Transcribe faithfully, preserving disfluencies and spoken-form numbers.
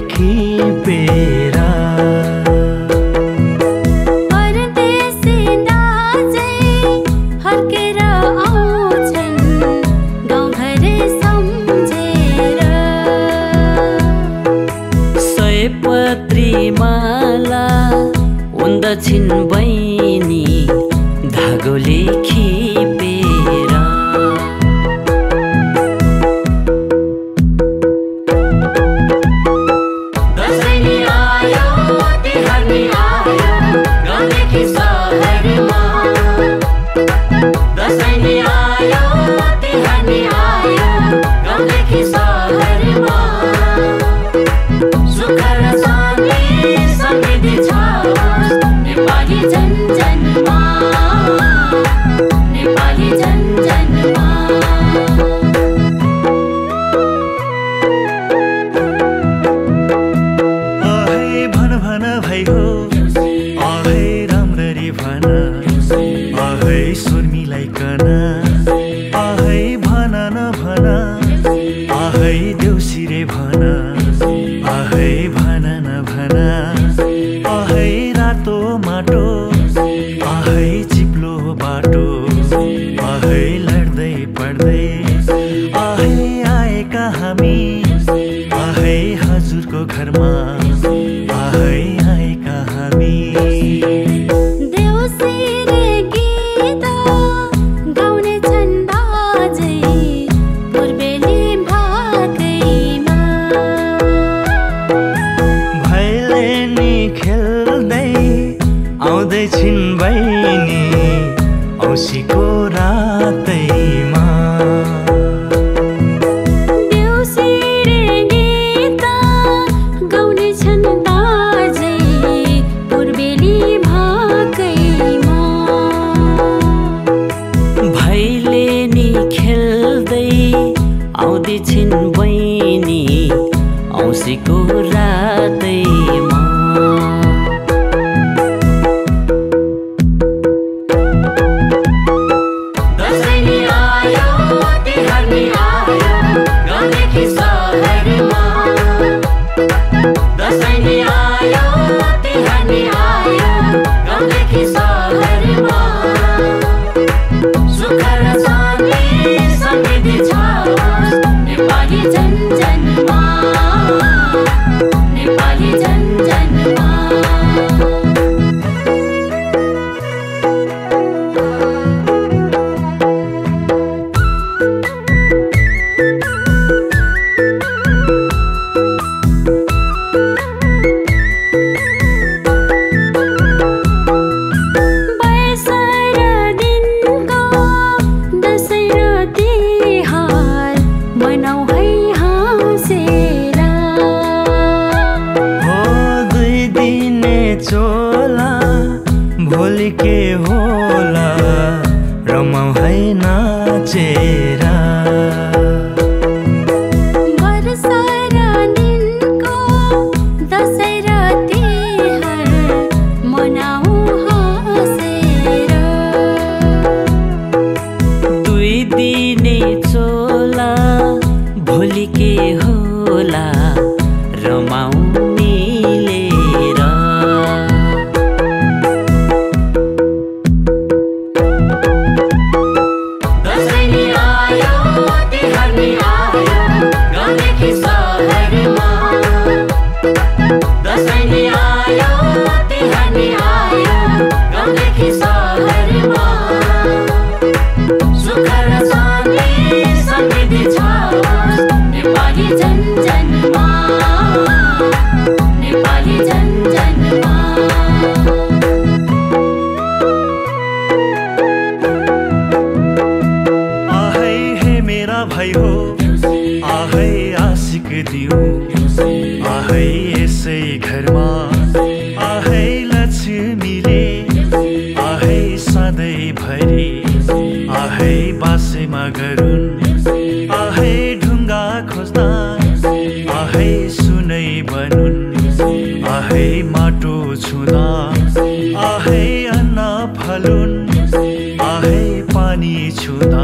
देखी पेरा पत्री माला उन्दछिन बैनी धागो लेखी बेरा दशैनी आयो तिहार नी आयो गाउँ देखि सहरमा दशैनी आयो तिहार नी आयो गाउँ देखि सहरमा छुदा